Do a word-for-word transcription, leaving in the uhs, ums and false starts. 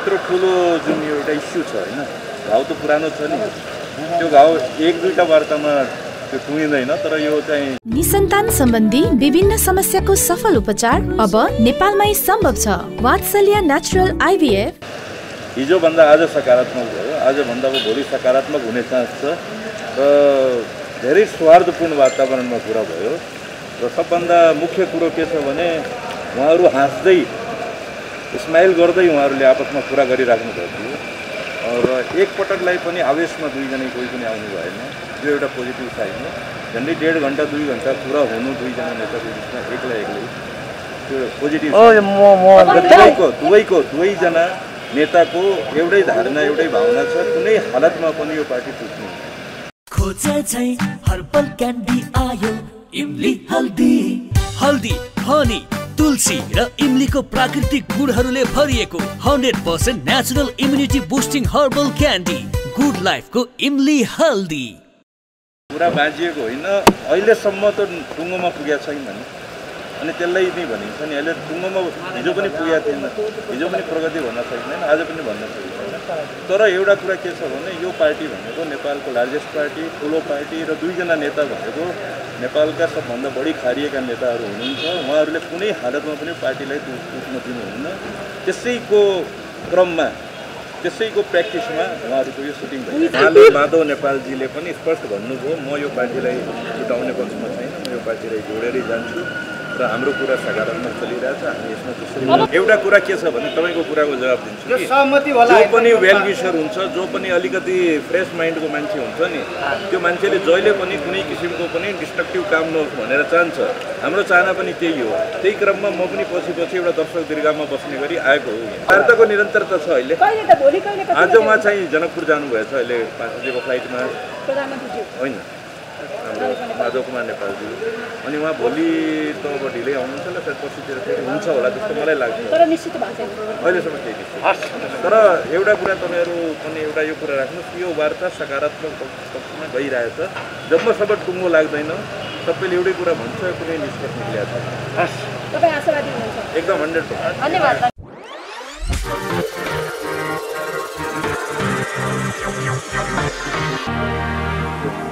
यत्रो ठुलो जुन एउटा इश्यू छ हैन, घाउ त पुरानो छ नि, त्यो घाउ एक दुईटा वार्तामा त्यो टुङ्गिदैन। तर यो चाहिँ निसन्तान सम्बन्धी विभिन्न समस्याको सफल उपचार अब नेपालमै सम्भव छ। वात्सल्य नेचुरल आईभीएफ हिजो भन्दा आज सकारात्मक भयो, आज भन्दा भोलि सकारात्मक हुने चान्स छ र धेरै स्वार्थपूर्ण वातावरणमा पूरा भयो। र सबभन्दा मुख्य कुरो के छ भने उहाँहरु हाँस्दै स्माइल गर्दै उहाँहरूले आपसमा कुरा गरिराख्नु भएको थियो र एकपटकलाई पनि आवेशमा दुईजना कोही पनि आउनु भएन। यो एउटा पोजिटिभ साइन हो। झन्डै डेढ घण्टा दुई घण्टा कुरा हुनु दुईजना नेताको बिचमा एक्लै एक्लै त्यो पोजिटिभ दुवैको दुवैजना नेताको एउटै धारणा एउटै भावना छ, कुनै हालतमा पनि यो पार्टी टुट्ने खोज चाहिँ हर्बल क्यान्डी आयो। इमली हल्दी हल्दी हनी तुलसी र इमलीको प्राकृतिक गुणहरूले भरिएको hundred percent natural immunity boosting herbal candy good लाइफको इमली हल्दी। पुरा बाजिएको होइन, अहिलेसम्म त टुङ्गोमा पुगेको छैन नि, अनि त्यसलाई नै भनिन्छ नि। अहिले टुङ्गोमा हिजो पनि पुगेको थिएन, हिजो पनि प्रगति भन्न सकिँदैन, आज पनि भन्न सकिँदैन। तर एउटा कुरा के छ भने यो पार्टी भनेको नेपालको लार्जेस्ट पार्टी, ठुलो पार्टी र दुईजना नेता भनेको नेपालका सबभन्दा बढी खारिएका नेताहरू हुनुहुन्छ। उहाँहरूले कुनै हालतमा पनि पार्टीलाई टुट्न दिनुहुन्न। त्यसैको क्रममा त्यसैको प्र्याक्टिसमा उहाँहरूको यो सुटिङ भयो। माधव नेपालजीले पनि स्पष्ट भन्नुभयो, म यो पार्टीलाई छुटाउने पक्षमा छैन, म यो पार्टीलाई जोडेरै जान्छु र हाम्रो कुरा सकारात्मक चलिरहेछ। हामी यसमा त्यसरी एउटा कुरा के छ भने तपाईँको कुराको जवाब दिन्छु, जो पनि वेलविशर हुन्छ, जो पनि अलिकति फ्रेस माइन्डको मान्छे हुन्छ नि, त्यो मान्छेले जहिले पनि कुनै किसिमको पनि डिस्ट्रक्टिभ काम नहोस् भनेर चाहन्छ। हाम्रो चाहना पनि त्यही हो। त्यही क्रममा म पनि पछि पछि एउटा दर्शक दीर्घामा बस्ने गरी आएको हो। वार्ताको निरन्तरता छ। अहिले आज उहाँ चाहिँ जनकपुर जानुभएछ, अहिले पाँच बजेको फ्लाइटमा होइन माधव कुमार नेपालजी, अनि उहाँ भोलि त अब ढिलै आउनुहुन्छ ल, सायद पछितिर फेरि हुन्छ होला जस्तो मलाई लाग्छ। तर निश्चित भएको छैन अहिलेसम्म केही। तर एउटा कुरा तपाईँहरू पनि एउटा यो कुरा राख्नुहोस्, यो वार्ता सकारात्मक पक्षमा गइरहेछ। जबसम्म टुङ्गो लाग्दैन सबैले एउटै कुरा भन्छ, कुनै निष्कर्ष निस्किएको छैन। तपाईँ आशावादी हुनुहुन्छ? एकदम हन्ड्रेड पर्सेन्ट। धन्यवाद। Thank you.